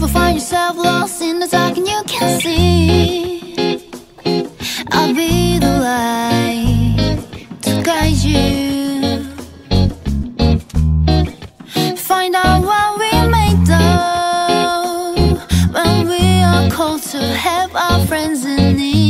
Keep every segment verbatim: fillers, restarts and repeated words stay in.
ever find yourself lost in the dark and you can't see, I'll be the light to guide you. Find out what we made of when we are called to help our friends in need.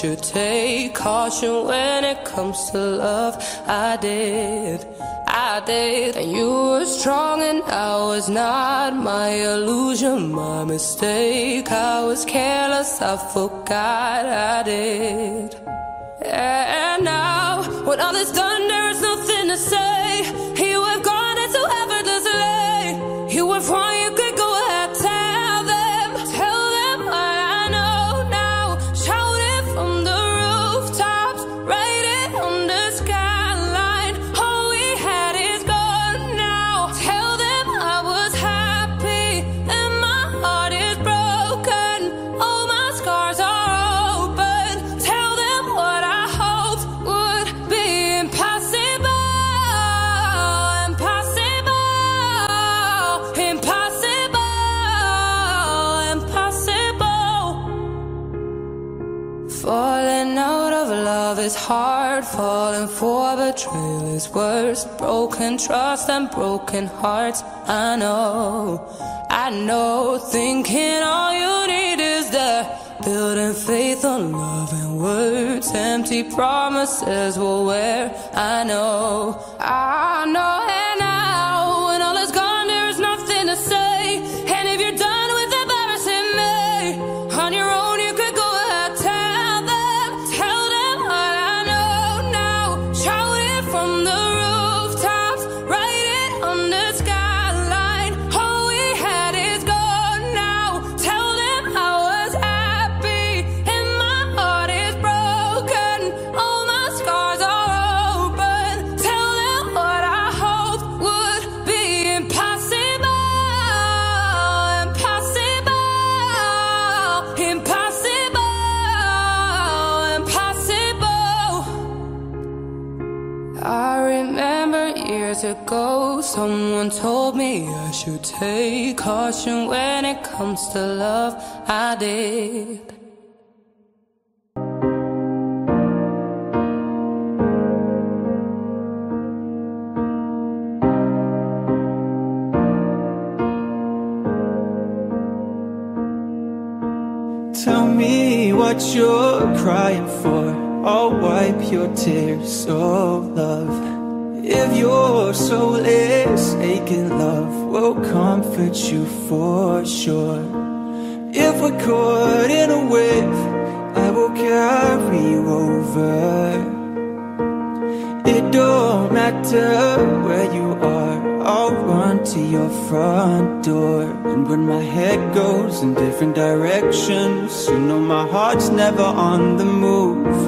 Should take caution when it comes to love. I did, I did. And you were strong and I was not. My illusion, my mistake. I was careless, I forgot I did. And now, when all is done, there is nothing to say. You have gone into heaven to slay. You were wrong, you could go ahead. Tell them, tell them what I know now. Shout it from the rooftops, write it on the skyline. All we had is gone now. Tell them I was happy and my heart is broken. All my scars are open. Tell them what I hoped would be impossible. Impossible, impossible, impossible. Falling out of love is hard. Falling for betrayal is worse. Broken trust and broken hearts. I know, I know. Thinking all you need is there. Building faith on love and words. Empty promises will wear. I know, I know. And now, when all is gone, there is nothing to say. And if you're done with embarrassing me, on your own you could go ahead. Tell them, tell them what I know now. Shout it from the rooftops, write it on the skyline. All we had is gone now. Tell them I was happy and my heart is broken. All my scars are open. Tell them what I hope. ago, someone told me I should take caution when it comes to love. I did. Tell me what you're crying for, I'll wipe your tears, oh love. If your soul is aching, love will comfort you for sure. If we're caught in a wave, I will carry you over. It don't matter where you are, I'll run to your front door. And when my head goes in different directions, you know my heart's never on the move.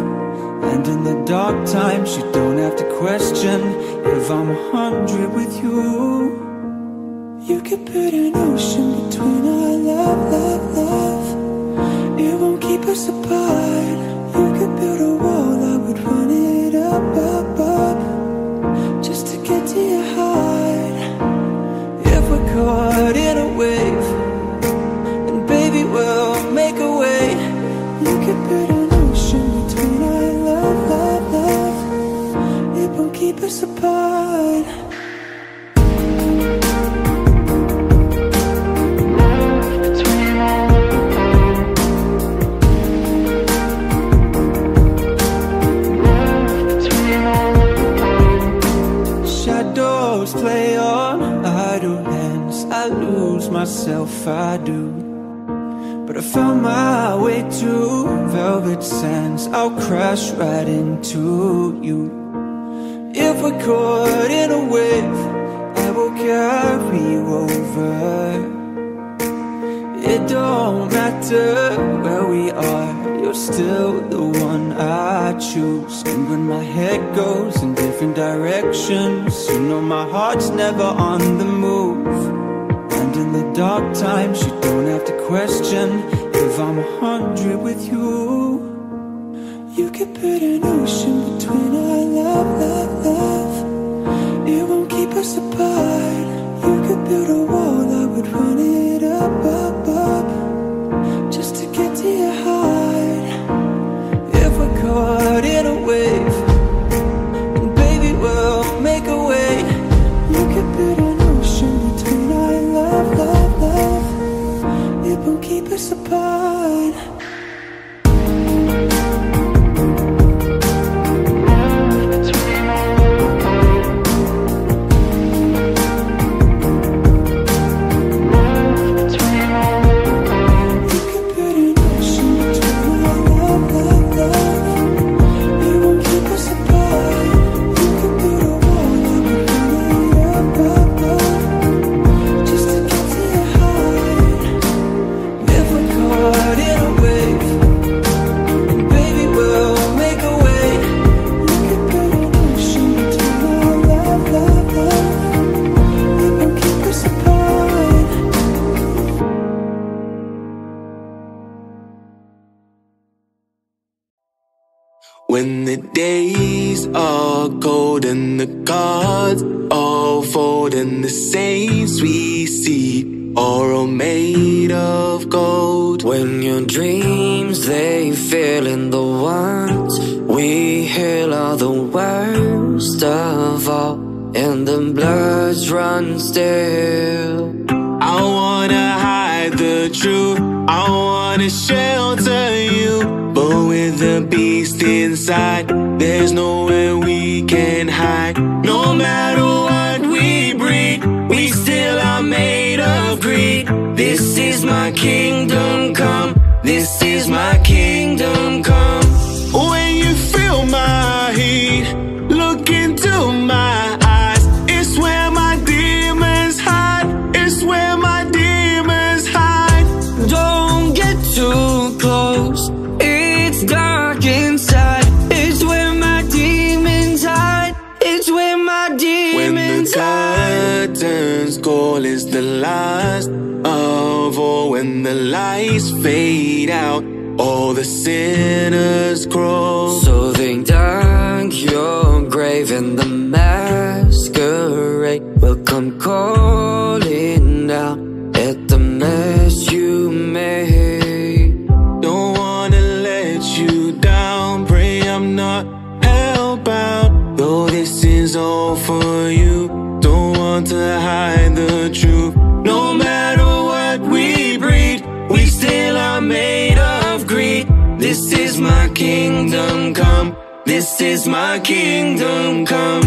And in the dark times, you don't have to question if I'm a hundred with you. You could put an ocean between our love, love, love. It won't keep us apart. You could build a wall, I would run it up, up, up, just to get to your heart. Caught in a wave, and baby we'll make a way. You could put an ocean between our love, love, love. It won't keep us apart. Shadows play on idle hands, I lose myself, I do. But I found my way to velvet sands, I'll crash right into you. If we're caught in a wave, I will carry you over. It don't matter where we are, you're still the one I choose. And when my head goes in different directions, you know my heart's never on the move. In the dark times, you don't have to question if I'm a hundred with you. You could put an ocean between our love, love, love. It won't keep us apart. You could build a wall, I would run it up, up, up, just to get to your heart. If we're caught in a wave, and baby we'll make a way. You could build an ocean between our love, love, love. It won't keep us apart. When the days are cold and the cards all fold, and the saints we see are all made of gold. When your dreams they fail and the ones we hail are the worst of all, and the blood runs still. I wanna hide the truth, I wanna shelter you, but with the beast inside, there's nowhere we can hide. No matter what we breed, we still are made of greed. This is my kingdom come, this is my kingdom come. When you feel my heat, look into my eyes. It's where my demons hide, it's where my demons hide. Don't get too close, dark inside, it's where my demons hide, it's where my demons hide. When the tide turns cold is the last of all, when the lights fade out, all the sinners crawl. So they dug your grave in the mask of the rain will come calling out at the mess you made. Don't wanna let you down, pray I'm not hellbound. Though this is all for you, don't want to hide the truth. No matter what we breed, we still are made of greed. This is my kingdom come, this is my kingdom come.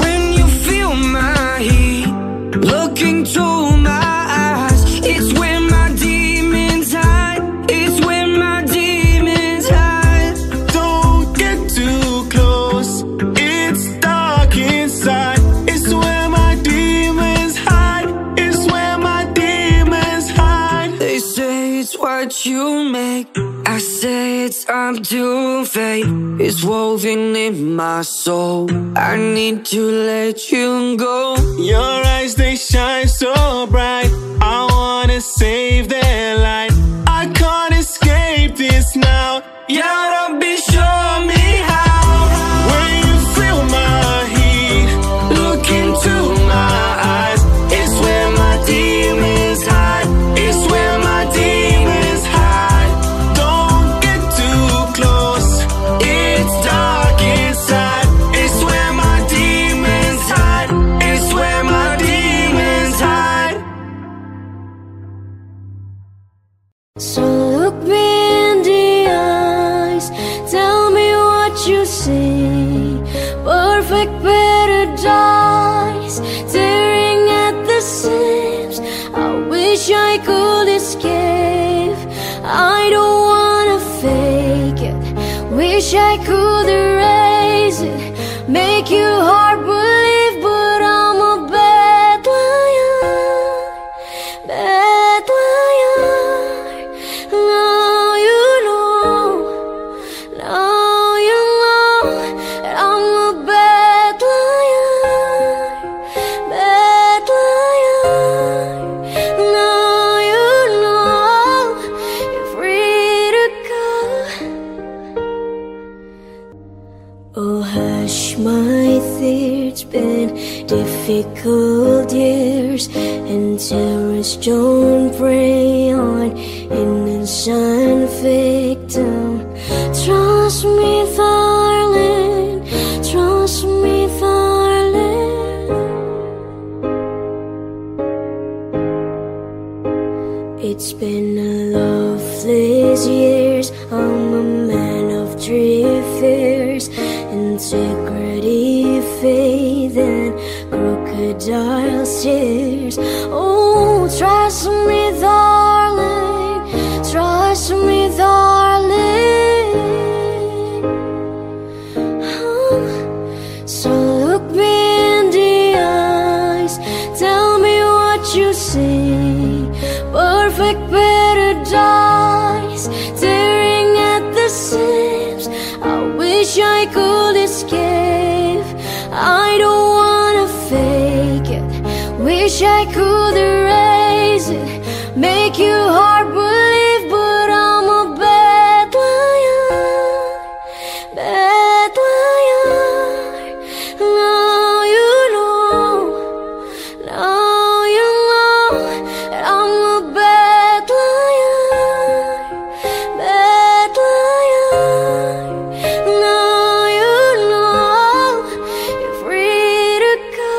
When you feel my heat, look into my eyes. It's when my demons hide, it's when my demons hide. Don't get too close, it's dark inside. It's where my demons hide, it's where my demons hide. They say it's what you make, I say it's up to fate. It's woven in my soul, I need to let you go. Your eyes, they shine so bright, I wanna save their light. I can't escape this now, you don't be sure me how. When you feel my heat, look into my eyes. It's where my demons hide, it's where my demons hide. Don't get too close, it's dark inside. It's where my demons hide, it's where my demons hide. So look me in the eyes, tell me what you see. Perfect paradise, tearing at the seams. I wish I could escape, I don't wanna fake it. Wish I could erase it, make you hard believe, but I'm a bad liar, bad liar. Now you know, now you know that I'm a bad liar, bad liar. Now you know you're free to go. Oh, hush my tears, been difficult years, and terrorists don't prey on innocent victim. Trust me, darling, trust me, darling. It's been a loveless years, I'm a man of three fears. Integrity, faith, and crocodile tears. Oh, trust me, darling, trust me, darling. Oh, so look me in the eyes, tell me what you see. Perfect paradise, tearing at the seams. I wish I could escape, I don't wanna fake it. Wish I could erase it, make you hard believe, but I'm a bad liar, bad liar. Now you know, now you know that I'm a bad liar, bad liar. Now you know you're free to go.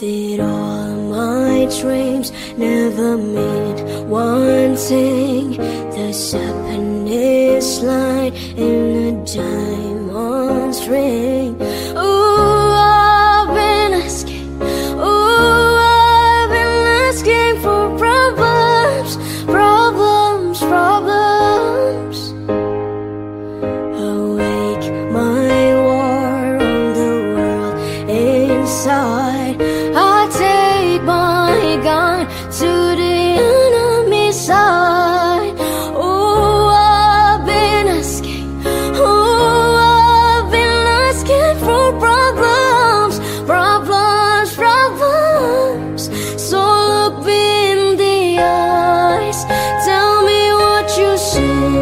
Did all my dreams never mean one thing? This happiness light in a diamond ring. Ooh, I've been asking, ooh, I've been asking for problems, problems, problems. Awake my war on the world inside. I take my gun to the enemy side. Oh, I've been asking, oh, I've been asking for problems, problems, problems. So look me in the eyes, tell me what you see.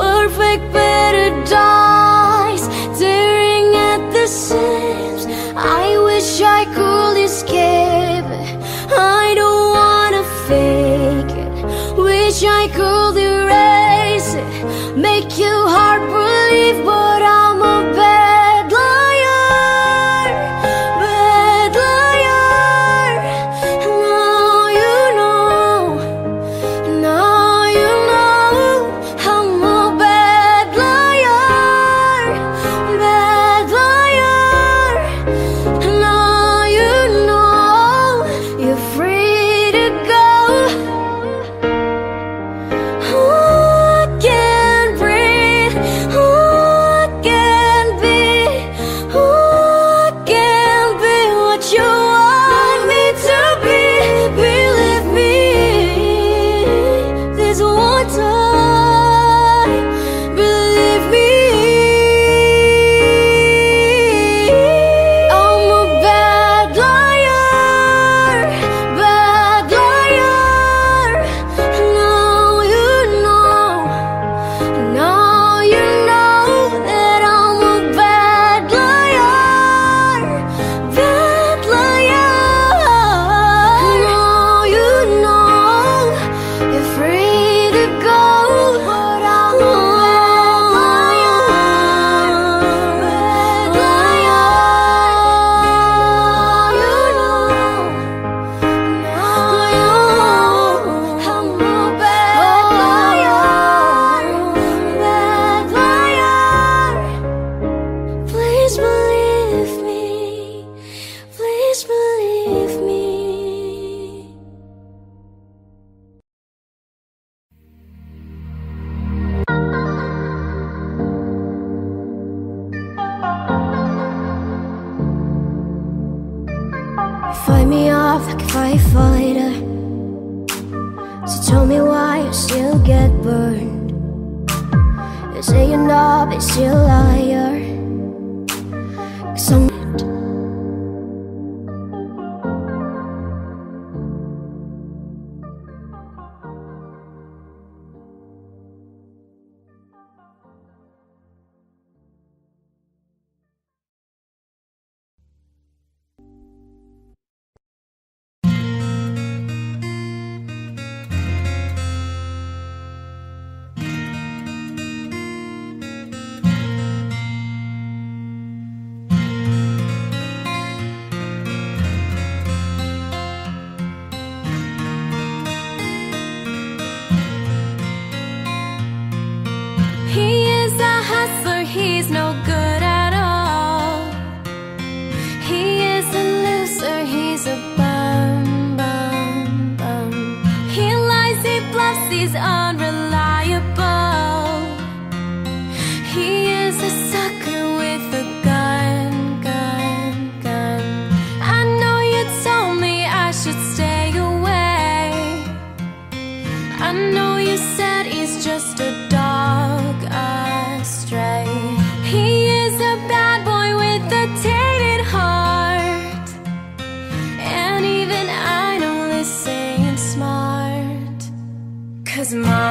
Perfect paradise, tearing at the seams. I wish I could escape. I don't wanna fake it. Wish I could erase it, make you hard believe, but I'm a bad liar, bad liar. Now you know, now you know, I'm a bad liar, bad liar. Now you know, you're free to go. Oh, I can't breathe. Oh, I can't be. Oh, I can't be what you want me to be. Believe me, there's one time. Believe me, I'm a bad liar, bad liar. Now you know, now you know that I'm a bad liar, bad liar. Now you know, you're free to go, but I'm a bad liar, bad liar. You know. Please believe me, please believe me. Fight me off like a firefighter. So tell me why you still get burned. You say you're not, but you're a liar. 'Cause I'm He is a hustler, he's no good at all. He is a loser, he's a bum, bum, bum. He lies, he bluffs, he's unreliable. He is a sucker with a gun, gun, gun. I know you told me I should stay away. I know you said he's just a my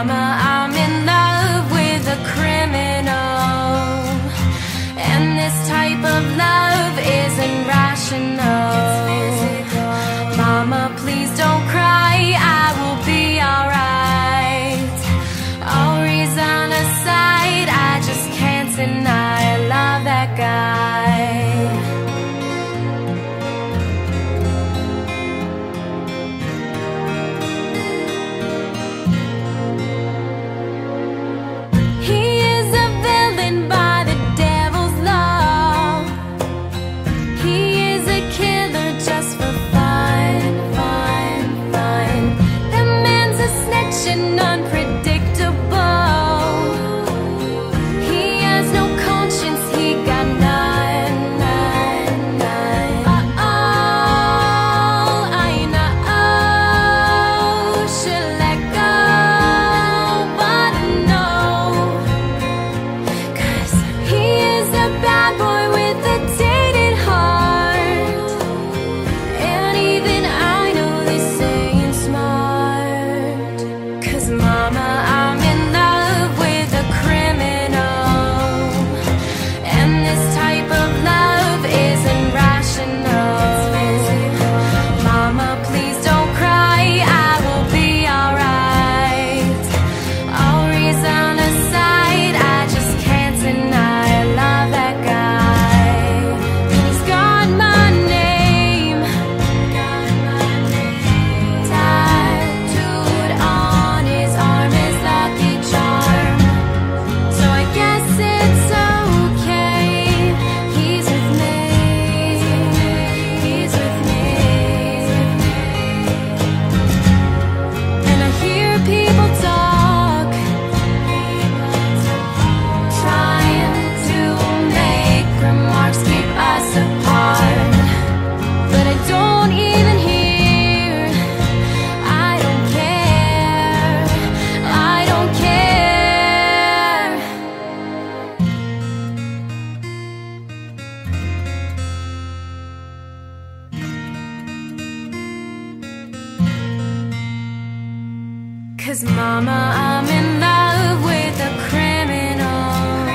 'Cause mama, I'm in love with a criminal,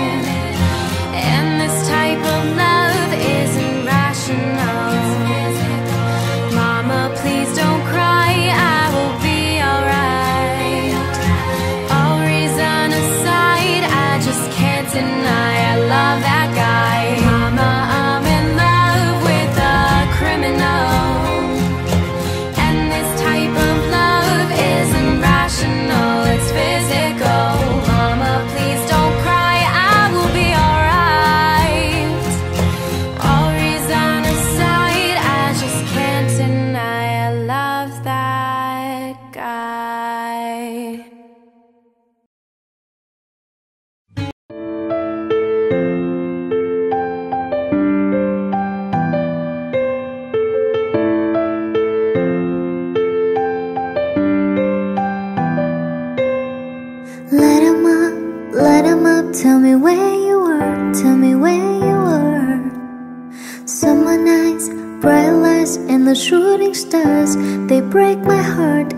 and this type of love isn't rational. Mama, please don't cry, I will be alright. All reason aside, I just can't deny I love that guy. Mama, I'm in love with a criminal. Tell me where you were, tell me where you were. Summer nights, bright lights, and the shooting stars, they break my heart.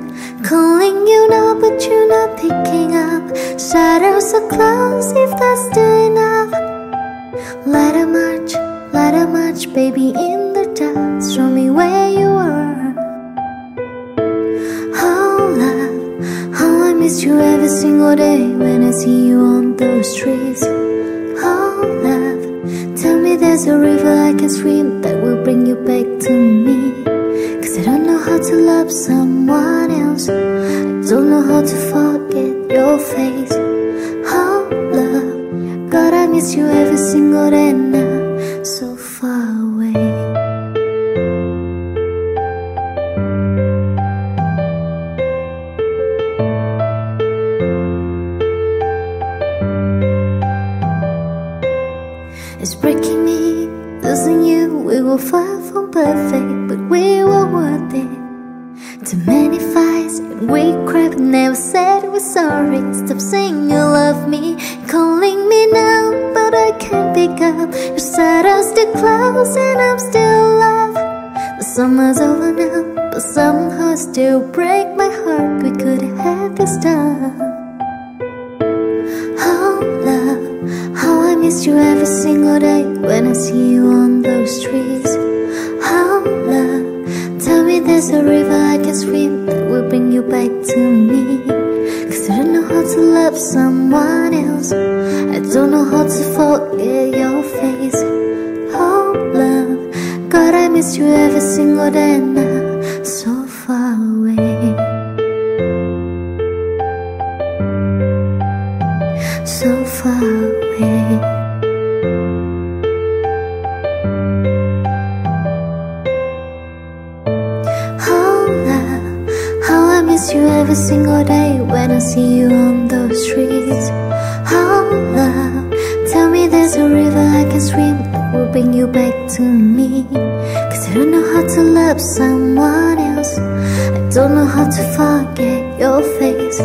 Calling you now, but you're not picking up. Shadows are close, if that's still enough. Light a match, light a match, baby, in the dark. Show me where you were. Oh, love, how I miss you every single day when I see you on those trees. Oh, love, tell me there's a river I can swim that will bring you back to me. 'Cause I don't know how to love someone else, I don't know how to forget your face. Oh, love, God, I miss you every single day now, so far away. Far from perfect, but we were worth it. Too many fights and we cried, never said we're sorry. Stop saying you love me, calling me now, but I can't pick up. Your shadows still close and I'm still love. The summer's over now, but somehow still break my heart. We could have this done. Oh, love, how I miss you every single day when I see you on those trees. Oh, love, tell me there's a river I can swim that will bring you back to me. 'Cause I don't know how to love someone else, I don't know how to forget your face. Oh, love, God, I miss you every single day now, so far away. So far away. You every single day when I see you on those streets. Oh, love, tell me there's a river I can swim that will bring you back to me. 'Cause I don't know how to love someone else, I don't know how to forget your face.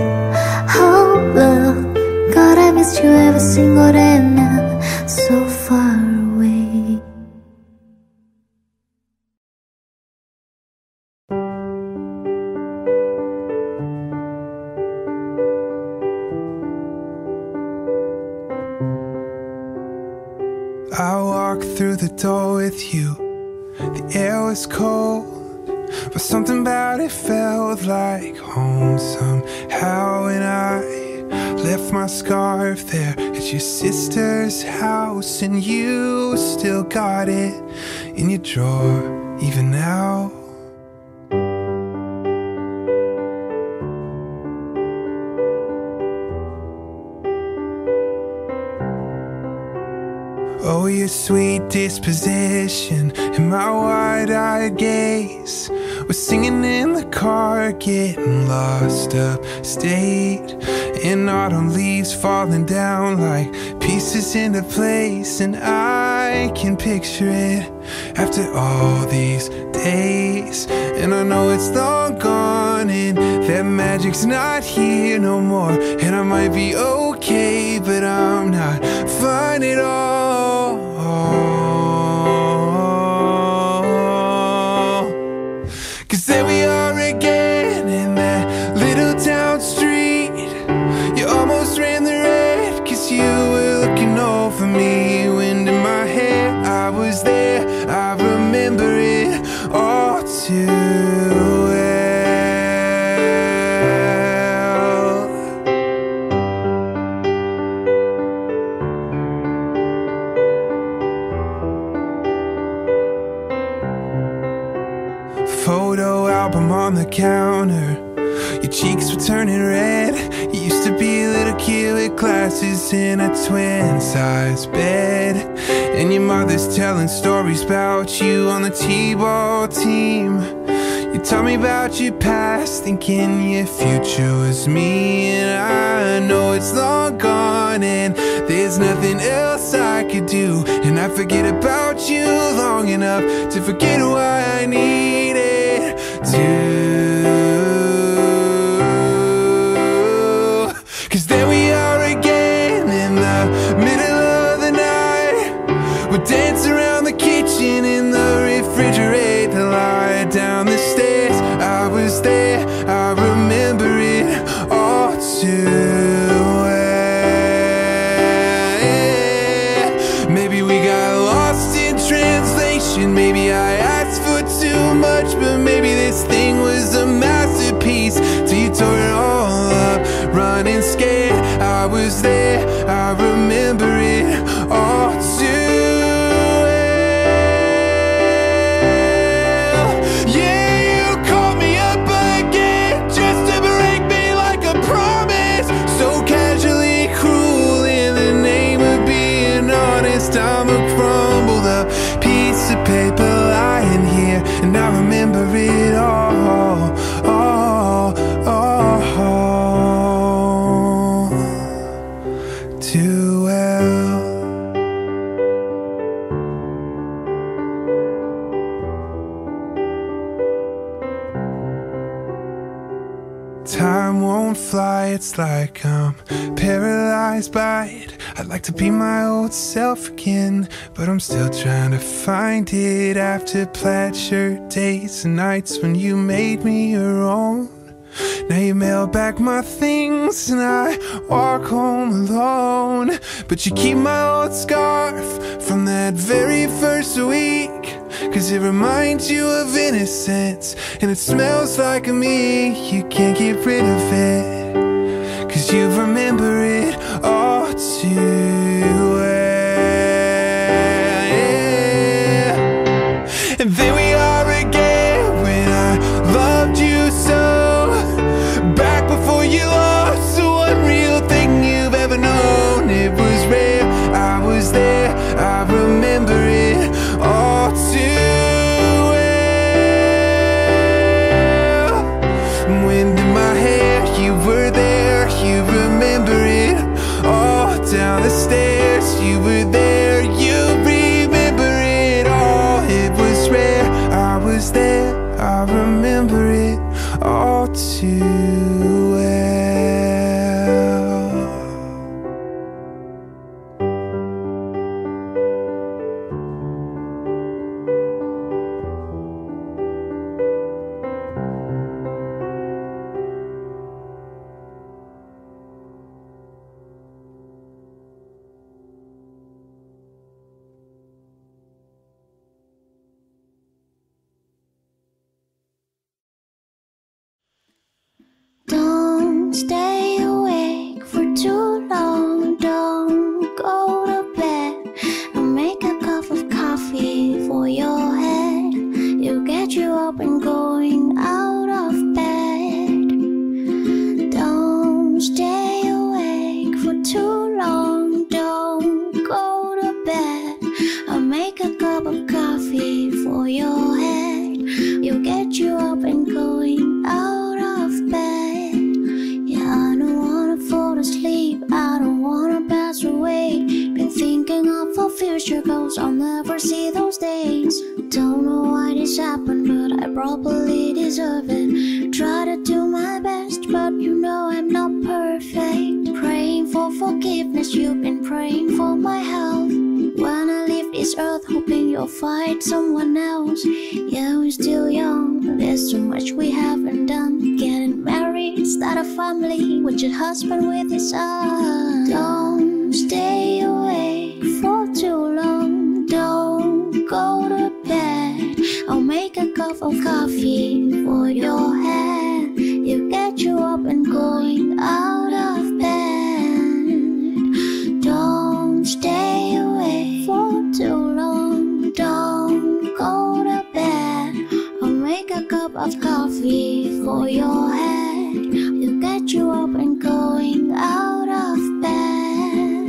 Oh, love, God, I miss you every single day now, so far away. Through the door with you, the air was cold, but something about it felt like home somehow. And I left my scarf there at your sister's house, and you still got it in your drawer even now. Oh, your sweet disposition and my wide-eyed gaze was singing in the car, getting lost upstate. And autumn leaves falling down like pieces into place, and I can picture it after all these days. And I know it's long gone and that magic's not here no more. And I might be okay, but I'm not fine at all. Cause there we are again in that little town street. too well. Photo album on the counter, your cheeks were turning red. You used to be a little kid with glasses in a twin-size bed, and your mother's telling stories about you on the t-ball team. You tell me about your past, thinking your future was me. And I know it's long gone and there's nothing else I could do, and I forget about you long enough to forget why I needed to. Dance around the kitchen, in the refrigerator, lie down the stairs. I was there, I remember it all too well. Maybe we got lost in translation, maybe I asked for too much, but maybe this thing was a masterpiece till you tore it all up. Running scared, I was there, I remember it all too. I'm a crumbled up piece of paper lying here, and I remember it all, all, all, all too well. Time won't fly, it's like I'm paralyzed by it. I'd like to be my old self again, but I'm still trying to find it after plaid shirt days and nights when you made me your own. Now you mail back my things and I walk home alone, but you keep my old scarf from that very first week, 'cause it reminds you of innocence and it smells like me. You can't get rid of it, 'cause you remember it all too well. And there we are again, when I loved you so, back before you lost the one real thing you've ever known. It was rare, I was there, I remember it all too well. Wind in my hair, you were there, you remember it. Down the stairs, you were there, you remember it all. It was rare, I was there, I remember it all too a cup of coffee for your head. You get you up and going out of bed. Don't stay away for too long. Don't go to bed. I'll make a cup of coffee for your head. You get you up and going out of bed.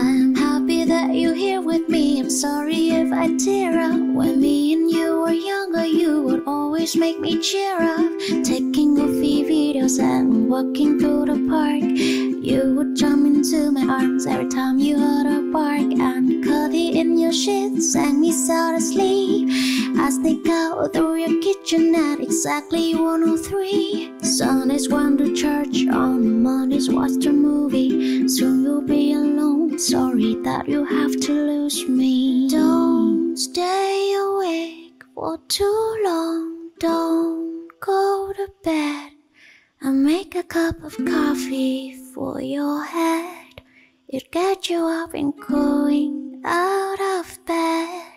I'm happy that you're here with me. I'm sorry if I tear up. When me and you were younger, you would always make me cheer up. Taking goofy videos and walking through the park, you would jump into my arms every time you heard a bark. And cuddly in your sheets sang me sound asleep. I sneak out through your kitchen at exactly one oh three. Sundays went to church, on Mondays watched a movie. Soon you'll be alone, sorry that you have to lose me. Don't stay awake for too long, don't go to bed. I'll make a cup of coffee for your head. It'll get you up and going out of bed.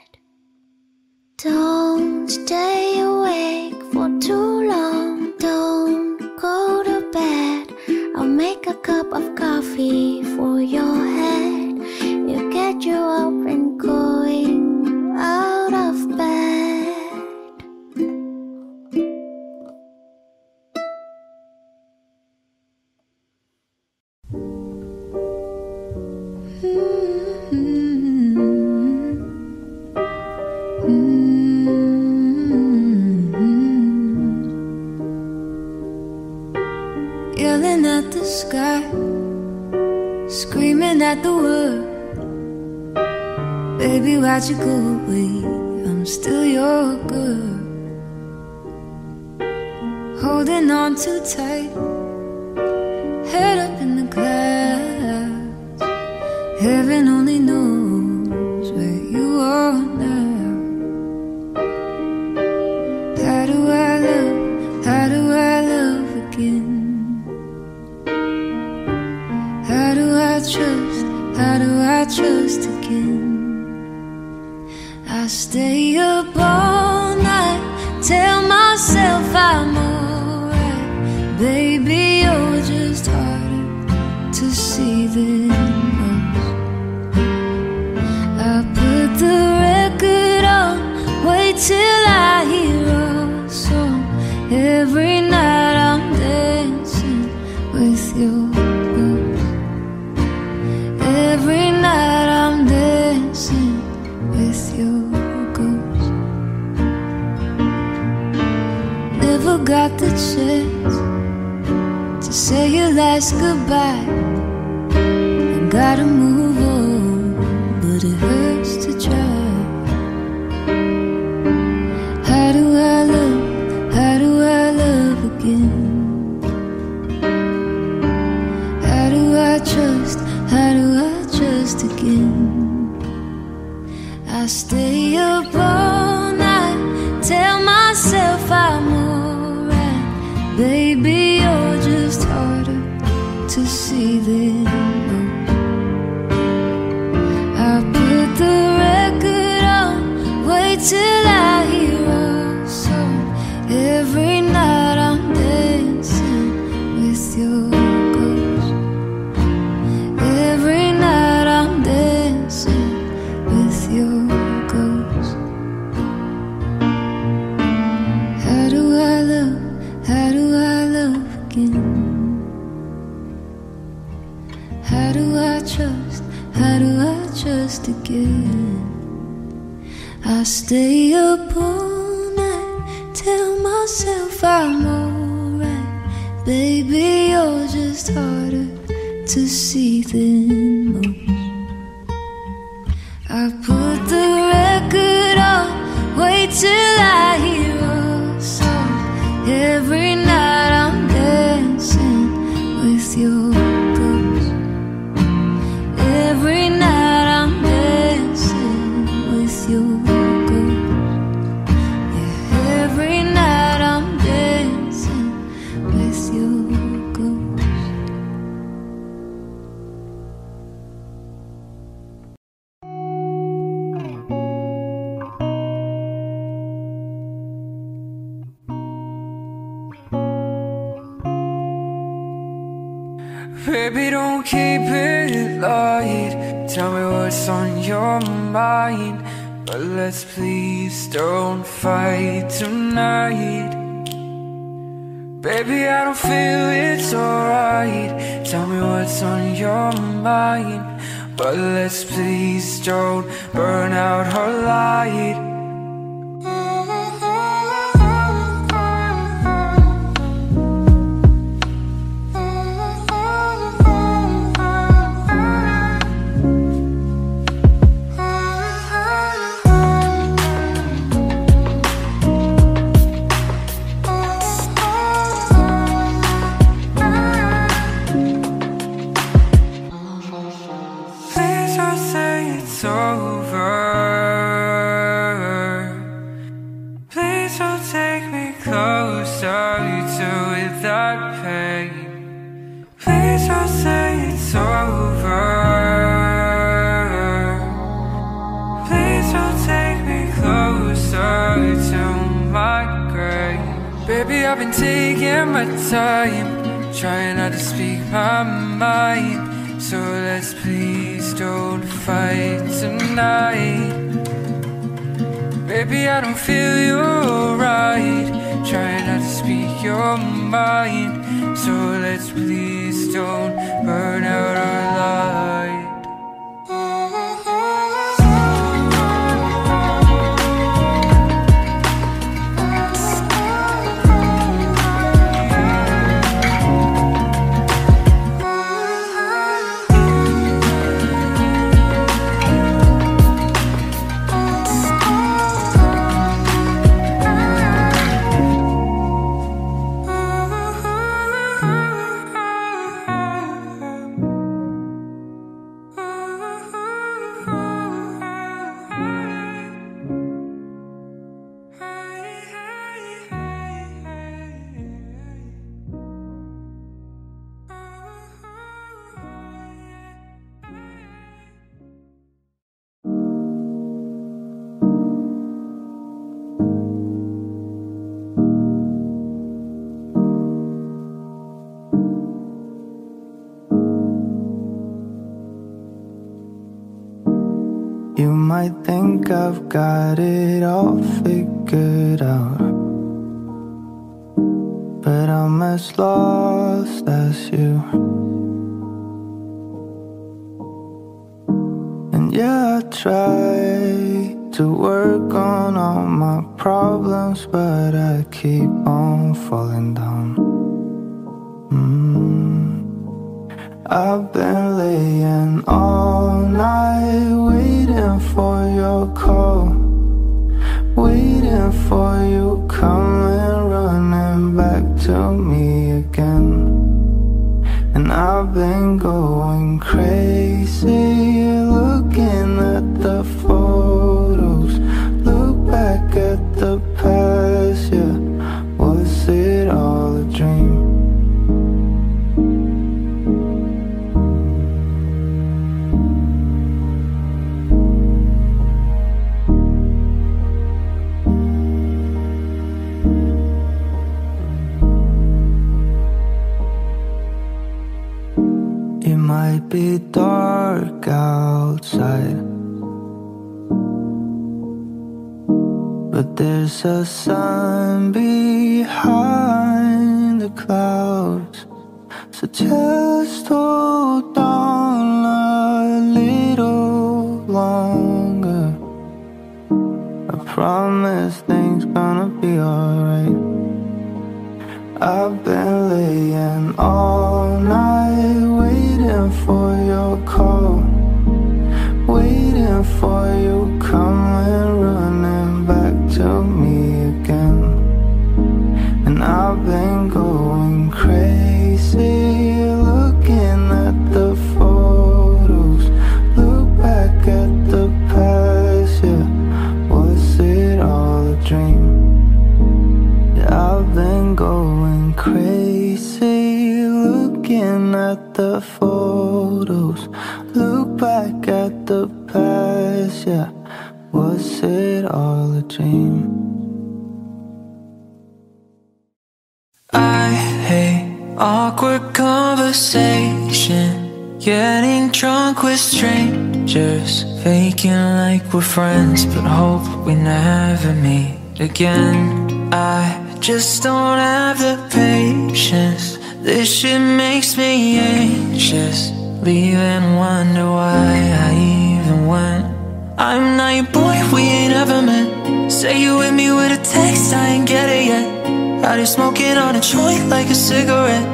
Don't stay awake for too long, don't go to bed. I'll make a cup of coffee for your head. It'll get you up and going out of bed. Yelling at the sky, screaming at the world. Baby, why'd you go away? I'm still your girl. Holding on too tight, head up in the clouds. Heaven only knows where you are now. How do I love? How do I love again? Trust, how do I trust again? I stay up all night, tell myself I'm alright. Baby, you're just harder to see than most. I put the record on, wait till I hear a song. Every night I'm dancing with you. Every night I'm dancing with your ghost. Never got the chance to say your last goodbye. I gotta move on, but it hurts to try. How do I love? How do I love again? How do I trust? How do I trust again? I stay up all night, tell myself I'm alright. Baby, you're just harder to see than most. I put the record on, wait till I hear a song. Every night I'm dancing with you. Again, I stay up all night, tell myself I'm alright. Baby, you're just harder to see than most. I put the record on, wait till I hear a song. Every night I'm dancing with your ghost. Every night Baby, don't keep it light. Tell me what's on your mind. But let's please don't fight tonight. Baby, I don't feel it's alright. Tell me what's on your mind. But let's please don't burn out our light. I've been taking my time, trying not to speak my mind. So let's please don't fight tonight. Baby, I don't feel you're right. Trying not to speak your mind. So let's please don't burn out our light. I think I've got it all figured out, but I'm as lost as you. And yeah, I try to work on all my problems, but I keep on falling down. mm. I've been laying all night waiting for your call, waiting for you coming, running back to me again. And I've been going crazy, looking at the photos, look back at the past. Yeah, was it all a dream? Might be dark outside, but there's a sun behind the clouds. So just hold on a little longer. I promise things gonna be alright. I've been laying all night waiting for your call, waiting for you coming, running back to me again. And I've been going crazy, looking at the photos, look back at the past. Yeah, was it all a dream? Yeah, I've been going crazy, looking at the photos, look back at the past. Yeah, was it all a dream? I hate Awkward conversation, getting drunk with strangers, faking like we're friends but hope we never meet again. I just don't have the patience, this shit makes me anxious, leave and wonder why I even went. I'm not your boy, we ain't ever met. Say you with me with a text, I ain't get it yet. Got you smoking on a joint like a cigarette.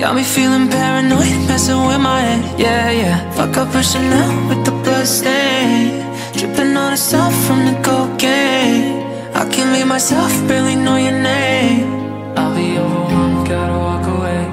Got me feeling paranoid, messing with my head. Yeah, yeah. Fuck up pushing out with the blood stain, dripping on itself from the cocaine. I can't leave myself, barely know your name. I'll be overwhelmed, gotta walk away.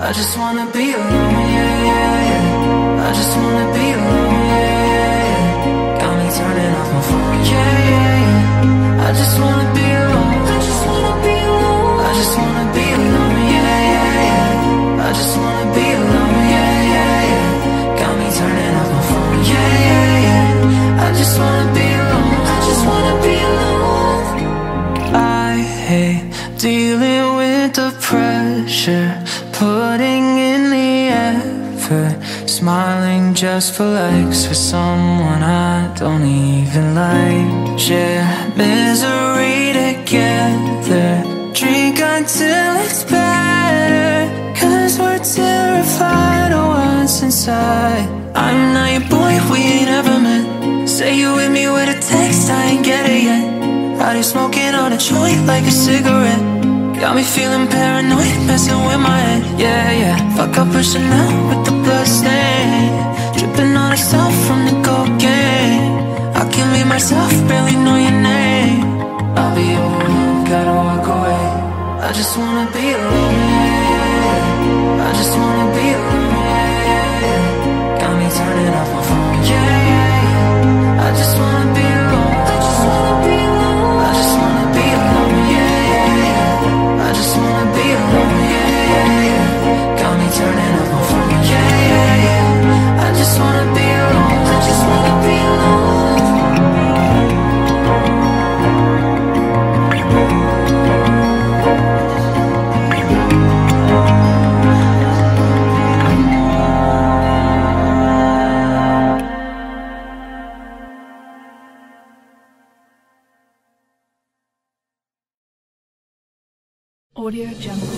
I just wanna be alone, yeah, yeah, yeah. I just wanna be alone, yeah, yeah, yeah. Got me turning off my phone, yeah, yeah, yeah. I just wanna be alone, I just wanna be alone. I just wanna be alone, yeah, yeah, yeah. I just wanna be alone, yeah, yeah, yeah. Got me turning off my phone, yeah, yeah, yeah. I just wanna be alone, I just wanna be alone. I hate dealing with the pressure, putting in the effort, smiling just for likes for someone I don't even like. Share misery together, drink until it's better, cause we're terrified of what's inside. I'm not your boy, we ain't ever met. Say you with me with a text, I ain't get it yet. Out here smoking on a joint like a cigarette. Got me feeling paranoid, messing with my head. Yeah, yeah. Fuck up pushing out with the blood stain, dripping on itself from the cocaine. I can't leave myself, barely know your name. I'll be overwhelmed, gotta walk away. I just wanna be alone, yeah, yeah, yeah. I just wanna be alone, yeah, yeah, yeah. Got me turning off my phone, yeah, yeah, yeah. I just wanna be alone, I just wanna be alone. I just wanna be alone, yeah, yeah, yeah. I just wanna be alone, yeah, yeah, yeah. Got me turning off my phone, yeah, yeah, yeah. I just wanna be alone, I just wanna be alone. Audio Jungle. Audio Jungle.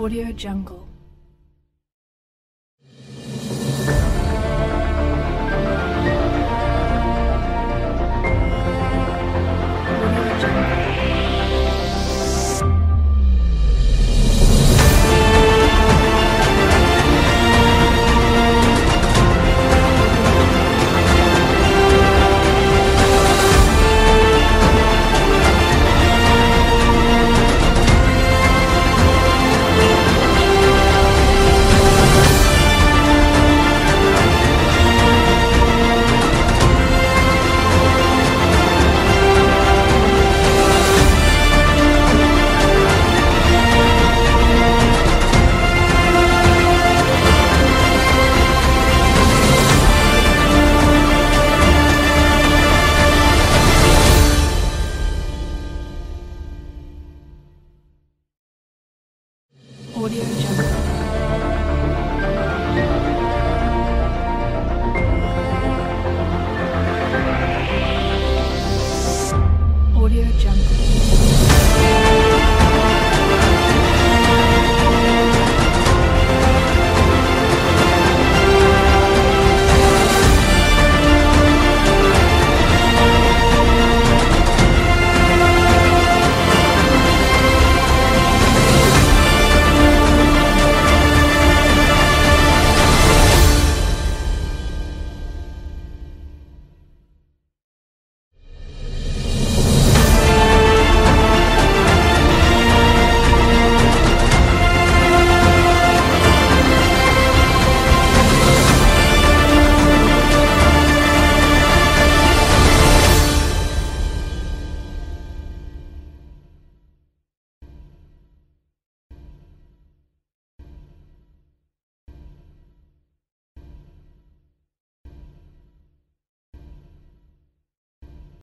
Audio Jungle. Audio Jungle.